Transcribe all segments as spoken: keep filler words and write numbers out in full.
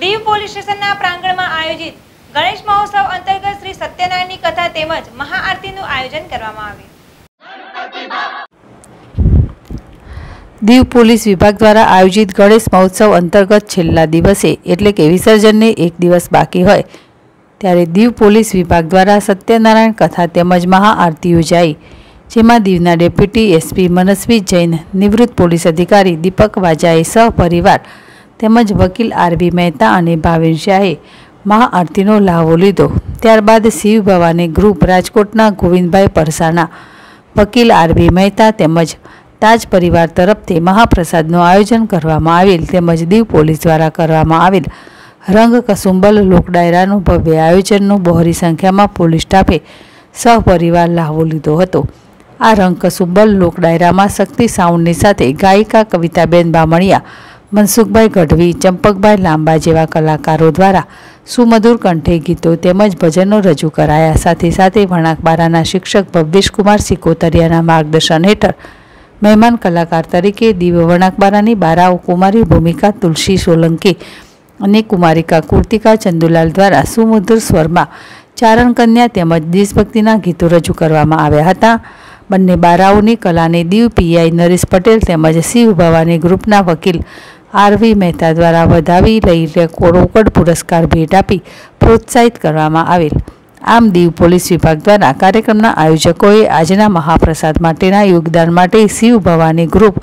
Diu police સ્ટેશનના પ્રાંગણમાં આયોજિત ગણેશ મહોત્સવ અંતર્ગત શ્રી સત્યનારાયણની કથા તેમજ મહાઆરતીનું આયોજન કરવામાં આવ્યું। દીવ પોલીસ વિભાગ દ્વારા આયોજિત ગણેશ મહોત્સવ અંતર્ગત છેલ્લા દિવસે એટલે કે વિસર્જનને એક દિવસ બાકી હોય ત્યારે દીવ પોલીસ વિભાગ દ્વારા સત્યનારાયણ કથા તેમજ મહાઆરતી યોજાઈ, જેમાં દીવના ડેપ્યુટી એસપી મનસ્વી જૈન, નિવૃત્ત પોલીસ અધિકારી દીપક વાજાએ સહપરિવાર તેમજ વકીલ આર બી મહેતા અને ભાવિન શાહે મહાઆરતીનો લહાવો લીધો। ત્યારબાદ શિવ ભવાની ગ્રુપ રાજકોટના ગોવિંદભાઈ પરસાણા, વકીલ આર બી મહેતા તેમજ તાજ પરિવાર તરફથી મહાપ્રસાદનું આયોજન કરવામાં આવેલ તેમજ દીવ પોલીસ દ્વારા કરવામાં આવેલ રંગ કસુંબલ લોક ડાયરાનું ભવ્ય આયોજનનો બહોળી સંખ્યામાં પોલીસ સ્ટાફે સહપરિવાર લહાવો લીધો હતો। આ રંગ કસુંબલ લોક ડાયરામાં શક્તિ સાઉન્ડની સાથે ગાયિકા કવિતાબેન બામણિયા, મનસુખભાઈ ગઢવી, ચંપકભાઈ લાંબાજેવા કલાકારો દ્વારા સુમધુર કંઠે ગીતો તેમજ ભજનો રજૂ કરાયા। સાથે સાથે વણાકબારાના શિક્ષક ભવકુમાર સિકોતરિયાના માર્ગદર્શન હેઠળ મહેમાન કલાકાર તરીકે દીવ વણાકબારાની બારાઓ કુમારી ભૂમિકા તુલસી સોલંકી અને કુમારિકા કૃતિકા ચંદુલાલ દ્વારા સુમધુર સ્વરમાં ચારણ કન્યા તેમજ દેશભક્તિના ગીતો રજૂ કરવામાં આવ્યા હતા। બંને બારાઓની કલાને દીવ પીઆઈ નરેશ પટેલ તેમજ શિવ ભવાની ગ્રુપના વકીલ આર વી મહેતા દ્વારા વધાવી લઈ રોકડ પુરસ્કાર ભેટ આપી પ્રોત્સાહિત કરવામાં આવેલ। આમ દીવ પોલીસ વિભાગ દ્વારા કાર્યક્રમના આયોજકોએ આજના મહાપ્રસાદ માટેના યોગદાન માટે શિવ ભવાની ગ્રુપ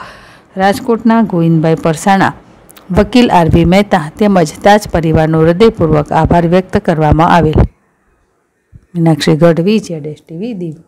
રાજકોટના ગોવિંદભાઈ પરસાણા, વકીલ આર વી મહેતા તેમજ તાજ પરિવારનો હૃદયપૂર્વક આભાર વ્યક્ત કરવામાં આવેલ। મીનાક્ષી ગઢવી, જેડેશ ટીવી, દીવ।